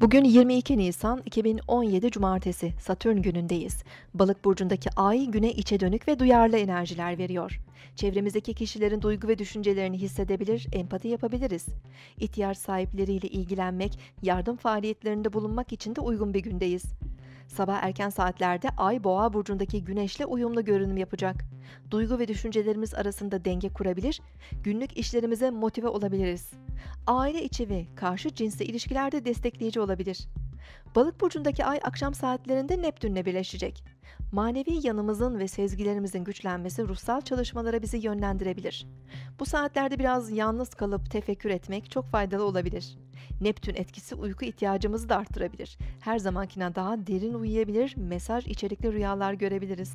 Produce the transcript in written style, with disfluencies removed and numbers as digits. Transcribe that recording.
Bugün 22 Nisan 2017 Cumartesi, Satürn günündeyiz. Balık burcundaki ay güne içe dönük ve duyarlı enerjiler veriyor. Çevremizdeki kişilerin duygu ve düşüncelerini hissedebilir, empati yapabiliriz. İhtiyaç sahipleriyle ilgilenmek, yardım faaliyetlerinde bulunmak için de uygun bir gündeyiz. Sabah erken saatlerde ay Boğa burcundaki güneşle uyumlu görünüm yapacak. Duygu ve düşüncelerimiz arasında denge kurabilir, günlük işlerimize motive olabiliriz. Aile içi ve karşı cinsle ilişkilerde destekleyici olabilir. Balık burcundaki ay akşam saatlerinde Neptün'le birleşecek. Manevi yanımızın ve sezgilerimizin güçlenmesi ruhsal çalışmalara bizi yönlendirebilir. Bu saatlerde biraz yalnız kalıp tefekkür etmek çok faydalı olabilir. Neptün etkisi uyku ihtiyacımızı da arttırabilir. Her zamankinden daha derin uyuyabilir, mesaj içerikli rüyalar görebiliriz.